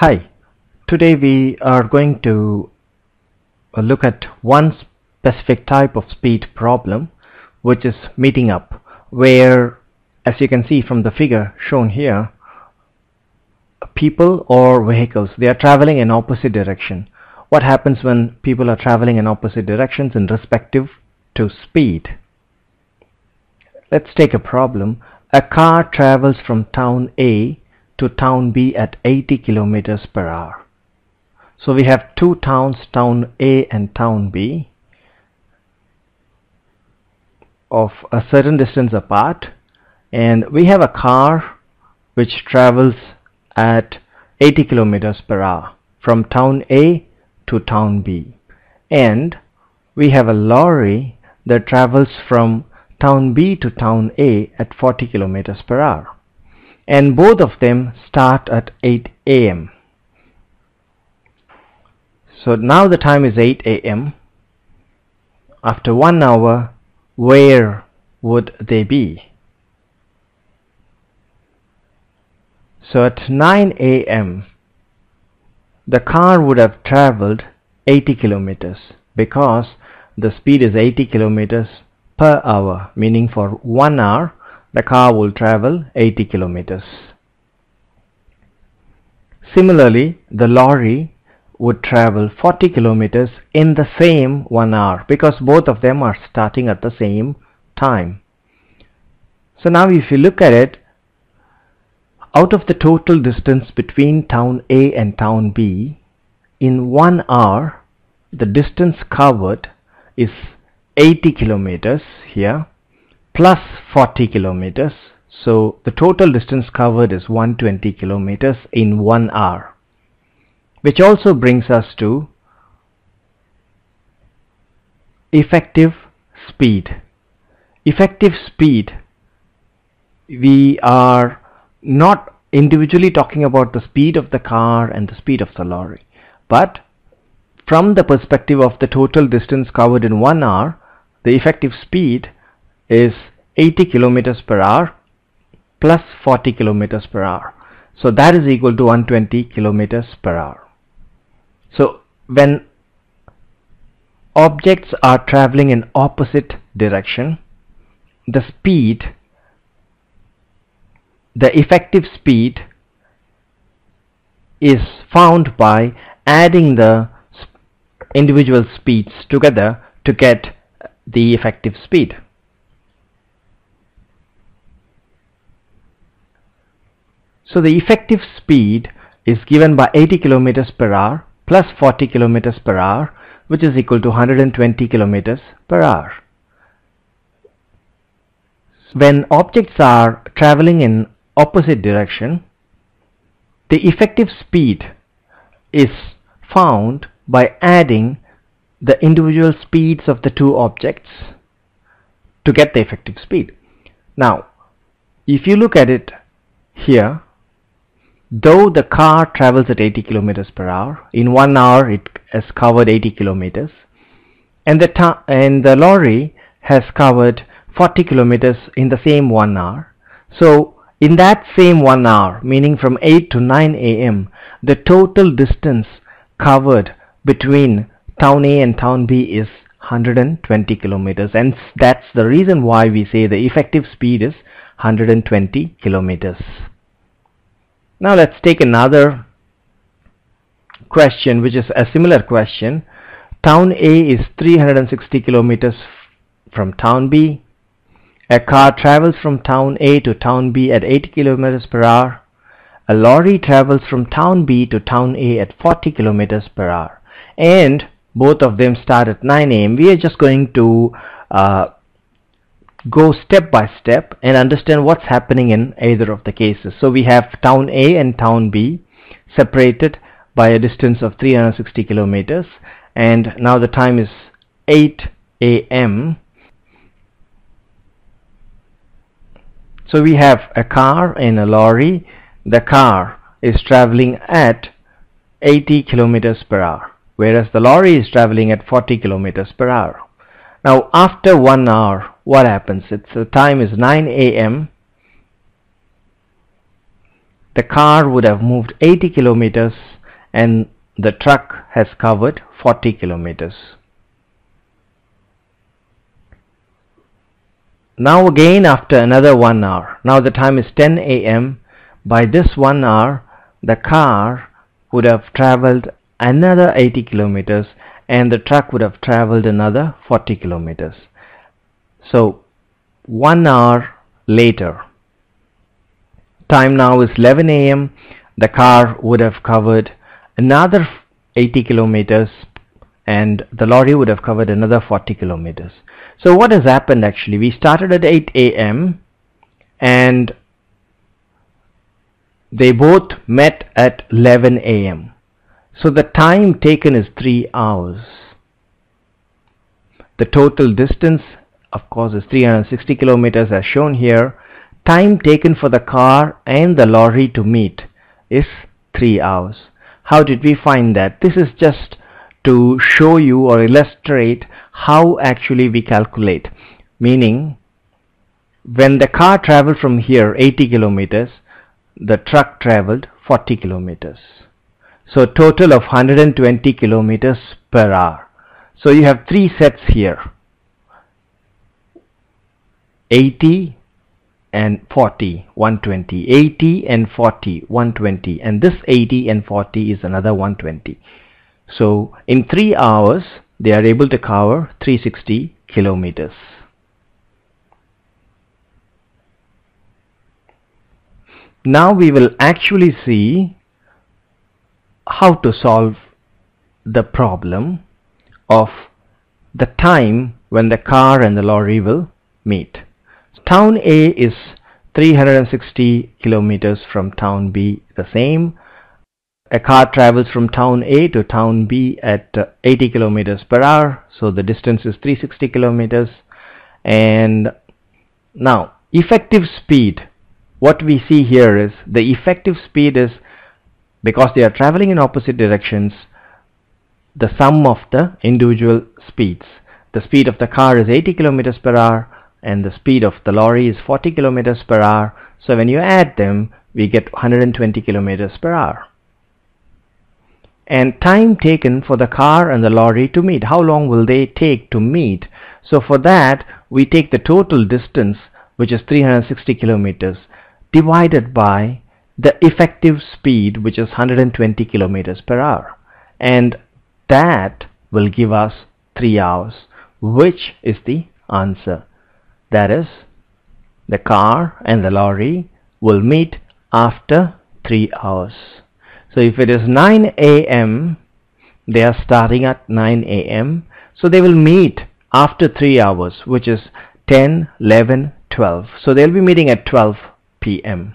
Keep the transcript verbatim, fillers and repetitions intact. Hi, today we are going to look at one specific type of speed problem, which is meeting up, where, as you can see from the figure shown here, people or vehicles, they are traveling in opposite direction. What happens when people are traveling in opposite directions in respective to speed? Let's take a problem. A car travels from town A to town B at eighty kilometers per hour. So we have two towns, town A and town B, of a certain distance apart, and we have a car which travels at eighty kilometers per hour from town A to town B, and we have a lorry that travels from town B to town A at forty kilometers per hour. And both of them start at eight A M So now the time is eight A M After one hour, where would they be? So at nine A M the car would have traveled eighty kilometers, because the speed is eighty kilometers per hour, meaning for one hour the car will travel eighty kilometers. Similarly, the lorry would travel forty kilometers in the same one hour, because both of them are starting at the same time. So now if you look at it, out of the total distance between town A and town B, in one hour, the distance covered is eighty kilometers here, plus forty kilometers, so the total distance covered is one hundred twenty kilometers in one hour, which also brings us to effective speed. Effective speed, we are not individually talking about the speed of the car and the speed of the lorry, but from the perspective of the total distance covered in one hour, the effective speed is eighty kilometers per hour plus forty kilometers per hour. So that is equal to one hundred twenty kilometers per hour. So when objects are traveling in opposite direction, the speed, the effective speed is found by adding the individual speeds together to get the effective speed. So the effective speed is given by eighty kilometers per hour plus forty kilometers per hour, which is equal to one hundred twenty kilometers per hour. When objects are traveling in opposite direction, the effective speed is found by adding the individual speeds of the two objects to get the effective speed. Now, if you look at it here, though the car travels at eighty kilometers per hour, in one hour it has covered eighty kilometers, and the and the lorry has covered forty kilometers in the same one hour. So in that same one hour, meaning from eight to nine A M, the total distance covered between town A and town B is one hundred twenty kilometers, and that's the reason why we say the effective speed is one hundred twenty kilometers. Now let's take another question, which is a similar question. Town A is three hundred sixty kilometers from town B. A car travels from town A to town B at eighty kilometers per hour. A lorry travels from town B to town A at forty kilometers per hour. And both of them start at nine A M We are just going to uh, go step by step and understand what's happening in either of the cases. So we have town A and town B separated by a distance of three hundred sixty kilometers, and now the time is eight A M So we have a car and a lorry. The car is traveling at eighty kilometers per hour, whereas the lorry is traveling at forty kilometers per hour. Now after one hour, what happens? It's the time is nine A M the car would have moved eighty kilometers and the truck has covered forty kilometers. Now again after another one hour, now the time is ten A M By this one hour, the car would have traveled another eighty kilometers and the truck would have traveled another forty kilometers. So, one hour later, time now is eleven A M The car would have covered another eighty kilometers and the lorry would have covered another forty kilometers. So what has happened actually? We started at eight A M and they both met at eleven A M So the time taken is three hours. The total distance of course is three hundred sixty kilometers as shown here. Time taken for the car and the lorry to meet is three hours. How did we find that? This is just to show you or illustrate how actually we calculate, meaning when the car traveled from here eighty kilometers, the truck traveled forty kilometers, so total of one hundred twenty kilometers per hour. So you have three sets here, eighty and forty, one twenty, eighty and forty, one twenty, and this eighty and forty is another one twenty. So in three hours they are able to cover three hundred sixty kilometers. Now we will actually see how to solve the problem of the time when the car and the lorry will meet. Town A is three hundred sixty kilometers from town B, the same. A car travels from town A to town B at uh, eighty kilometers per hour, so the distance is three hundred sixty kilometers. And now effective speed, what we see here is the effective speed is, because they are traveling in opposite directions, the sum of the individual speeds. The speed of the car is eighty kilometers per hour and the speed of the lorry is forty kilometers per hour, so when you add them we get one hundred twenty kilometers per hour. And time taken for the car and the lorry to meet, how long will they take to meet? So for that we take the total distance, which is three hundred sixty kilometers, divided by the effective speed, which is one hundred twenty kilometers per hour, and that will give us three hours, which is the answer. That is, the car and the lorry will meet after three hours. So if it is nine A M, they are starting at nine A M, so they will meet after three hours, which is ten, eleven, twelve. So they'll be meeting at twelve P M